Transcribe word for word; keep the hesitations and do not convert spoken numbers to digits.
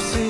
assim.